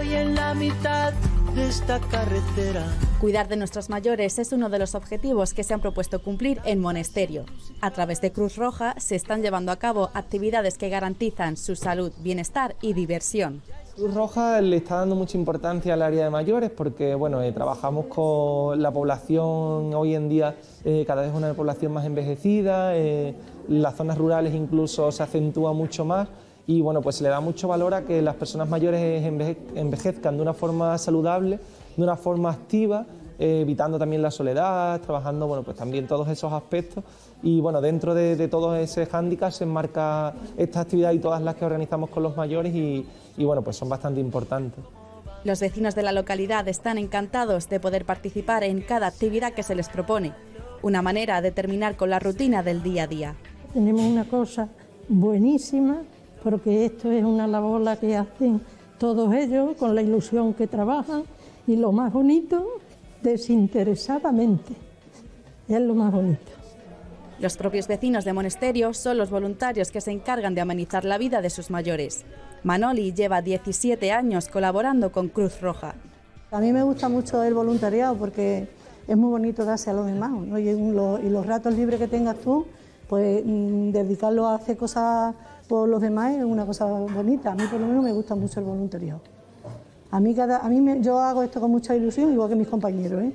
estoy en la mitad de esta carretera. Cuidar de nuestros mayores es uno de los objetivos que se han propuesto cumplir en Monesterio. A través de Cruz Roja se están llevando a cabo actividades que garantizan su salud, bienestar y diversión. Cruz Roja le está dando mucha importancia al área de mayores porque bueno, trabajamos con la población hoy en día, cada vez una población más envejecida, las zonas rurales incluso se acentúa mucho más. Y bueno, pues se le da mucho valor a que las personas mayores envejezcan de una forma saludable, de una forma activa, evitando también la soledad, trabajando bueno, pues también todos esos aspectos. Y bueno, dentro de todos esos hándicaps se enmarca esta actividad y todas las que organizamos con los mayores y bueno, pues son bastante importantes. Los vecinos de la localidad están encantados de poder participar en cada actividad que se les propone. Una manera de terminar con la rutina del día a día. Tenemos una cosa buenísima, porque esto es una labor la que hacen todos ellos con la ilusión que trabajan y lo más bonito, desinteresadamente, es lo más bonito. Los propios vecinos de Monesterio son los voluntarios que se encargan de amenizar la vida de sus mayores. Manoli lleva 17 años colaborando con Cruz Roja. A mí me gusta mucho el voluntariado porque es muy bonito darse a los demás, ¿no? Y los ratos libres que tengas tú, pues dedicarlo a hacer cosas por los demás es una cosa bonita. A mí por lo menos me gusta mucho el voluntariado. Yo hago esto con mucha ilusión, igual que mis compañeros, ¿eh?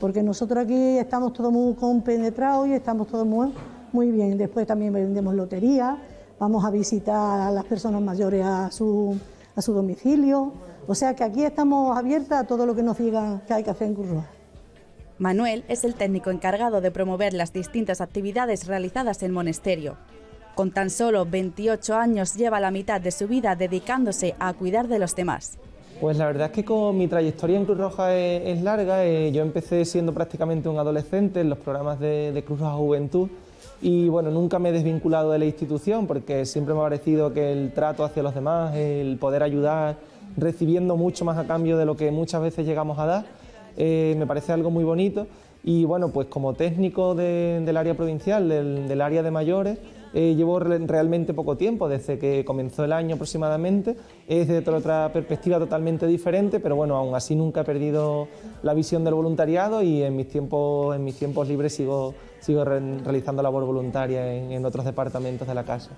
Porque nosotros aquí estamos todos muy compenetrados y estamos todos muy bien. Después también vendemos lotería, vamos a visitar a las personas mayores a su domicilio. O sea que aquí estamos abiertas a todo lo que nos digan que hay que hacer en Currua. Manuel es el técnico encargado de promover las distintas actividades realizadas en Monesterio. Con tan solo 28 años lleva la mitad de su vida dedicándose a cuidar de los demás. Pues la verdad es que con mi trayectoria en Cruz Roja es larga. Yo empecé siendo prácticamente un adolescente en los programas de Cruz Roja Juventud y bueno, nunca me he desvinculado de la institución porque siempre me ha parecido que el trato hacia los demás, el poder ayudar, recibiendo mucho más a cambio de lo que muchas veces llegamos a dar, me parece algo muy bonito. Y bueno, pues como técnico del área provincial, del área de mayores, llevo realmente poco tiempo, desde que comenzó el año aproximadamente. Es desde otra perspectiva totalmente diferente, pero bueno, aún así nunca he perdido la visión del voluntariado y en mis tiempos libres sigo realizando labor voluntaria en otros departamentos de la casa.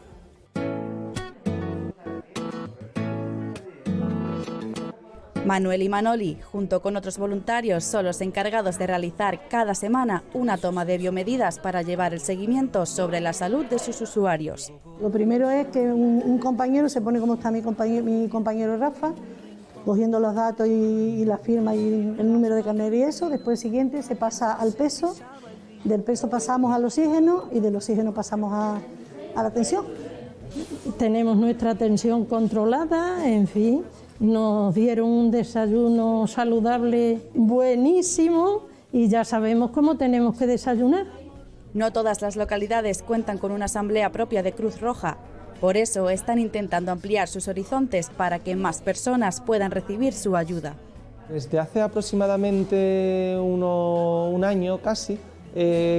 Manuel y Manoli, junto con otros voluntarios, son los encargados de realizar cada semana una toma de biomedidas para llevar el seguimiento sobre la salud de sus usuarios. Lo primero es que un compañero se pone como está mi compañero Rafa, cogiendo los datos y la firma y el número de carnet y eso. Después el siguiente se pasa al peso, del peso pasamos al oxígeno y del oxígeno pasamos a la tensión. Tenemos nuestra tensión controlada, en fin. Nos dieron un desayuno saludable buenísimo y ya sabemos cómo tenemos que desayunar. No todas las localidades cuentan con una asamblea propia de Cruz Roja. Por eso están intentando ampliar sus horizontes para que más personas puedan recibir su ayuda. Desde hace aproximadamente un año casi,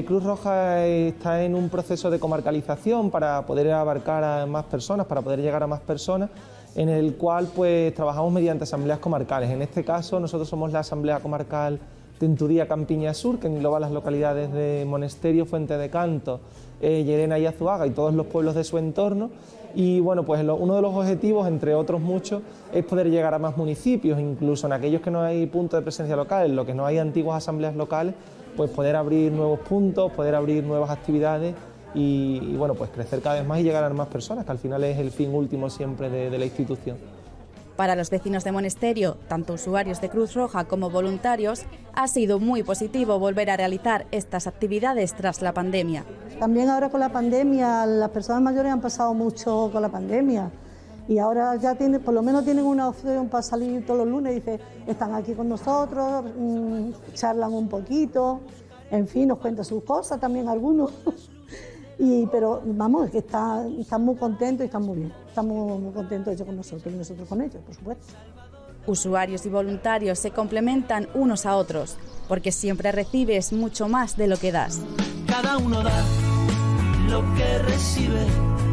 Cruz Roja está en un proceso de comarcalización para poder abarcar a más personas, para poder llegar a más personas, en el cual pues trabajamos mediante asambleas comarcales. En este caso nosotros somos la asamblea comarcal Tentudía Campiña Sur, que engloba las localidades de Monesterio, Fuente de Canto, Llerena y Azuaga y todos los pueblos de su entorno. Y bueno, pues uno de los objetivos, entre otros muchos, es poder llegar a más municipios, incluso en aquellos que no hay punto de presencia local, en los que no hay antiguas asambleas locales, pues poder abrir nuevos puntos, poder abrir nuevas actividades. Y bueno, pues crecer cada vez más y llegar a más personas, que al final es el fin último siempre de la institución. Para los vecinos de Monesterio, tanto usuarios de Cruz Roja como voluntarios, ha sido muy positivo volver a realizar estas actividades tras la pandemia. También ahora con la pandemia, las personas mayores han pasado mucho con la pandemia y ahora ya tienen, por lo menos tienen una opción para salir todos los lunes, dice, están aquí con nosotros, charlan un poquito, en fin, nos cuentan sus cosas también algunos. Pero vamos, es que están muy contentos y están muy bien. Estamos muy contentos ellos con nosotros y nosotros con ellos, por supuesto. Usuarios y voluntarios se complementan unos a otros, porque siempre recibes mucho más de lo que das. Cada uno da lo que recibe.